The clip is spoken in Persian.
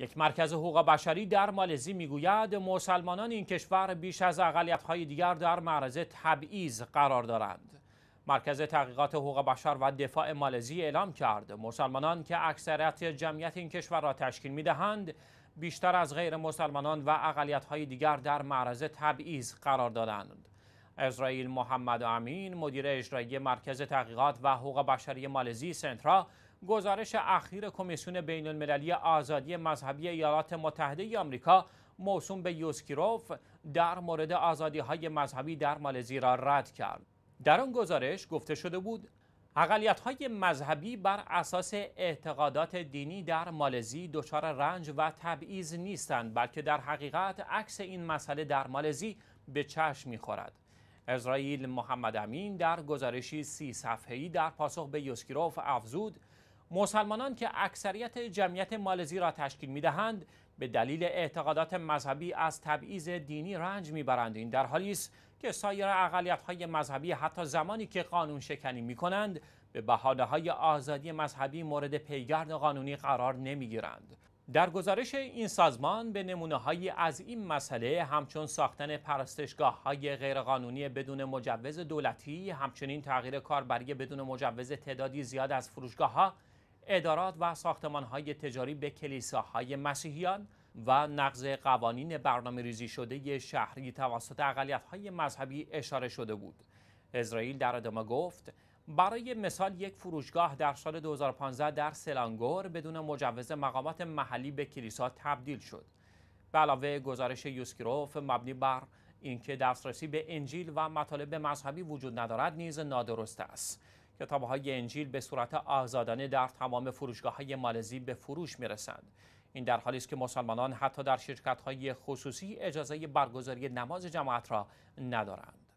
یک مرکز حقوق بشری در مالزی میگوید مسلمانان این کشور بیش از اقلیت‌های دیگر در معرض تبعیض قرار دارند. مرکز تحقیقات حقوق بشر و دفاع مالزی اعلام کرد مسلمانان که اکثریت جمعیت این کشور را تشکیل می‌دهند بیشتر از غیر مسلمانان و اقلیت‌های دیگر در معرض تبعیض قرار دادند. عزریل محمدامین مدیر اجرایی مرکز تحقیقات و حقوق بشری مالزی سنترا گزارش اخیر کمیسیون بین المللی آزادی مذهبی ایالات متحده آمریکا موسوم به یوسکیرف در مورد آزادی‌های مذهبی در مالزی را رد کرد. در آن گزارش گفته شده بود اقلیت‌های مذهبی بر اساس اعتقادات دینی در مالزی دچار رنج و تبعیض نیستند، بلکه در حقیقت عکس این مسئله در مالزی به چشم می‌خورد. عزریل محمدامین در گزارشی 30 صفحه‌ای در پاسخ به یوسکیرف افزود مسلمانان که اکثریت جمعیت مالزی را تشکیل می‌دهند به دلیل اعتقادات مذهبی از تبعیض دینی رنج می‌برند. این در حالی است که سایر اقلیت‌های مذهبی حتی زمانی که قانون شکنی می‌کنند به بهانه‌های آزادی مذهبی مورد پیگرد قانونی قرار نمی‌گیرند. در گزارش این سازمان به نمونه‌هایی از این مسئله همچون ساختن پرستشگاه‌های غیرقانونی بدون مجوز دولتی، همچنین تغییر کاربری بدون مجوز تعدادی زیاد از فروشگاه‌ها، ادارات و ساختمان‌های تجاری به کلیساهای مسیحیان و نقض قوانین برنامه‌ریزی شده شهری توسط اقلیت‌های مذهبی اشاره شده بود. عزریل در ادامه گفت برای مثال یک فروشگاه در سال 2015 در سلانگور بدون مجوز مقامات محلی به کلیسا تبدیل شد. به علاوه گزارش یوسکیرف مبنی بر اینکه دسترسی به انجیل و مطالب مذهبی وجود ندارد نیز نادرست است. کتاب‌های انجیل به صورت آزادانه در تمام فروشگاه‌های مالزی به فروش می‌رسند. این در حالی است که مسلمانان حتی در شرکت‌های خصوصی اجازه برگزاری نماز جماعت را ندارند.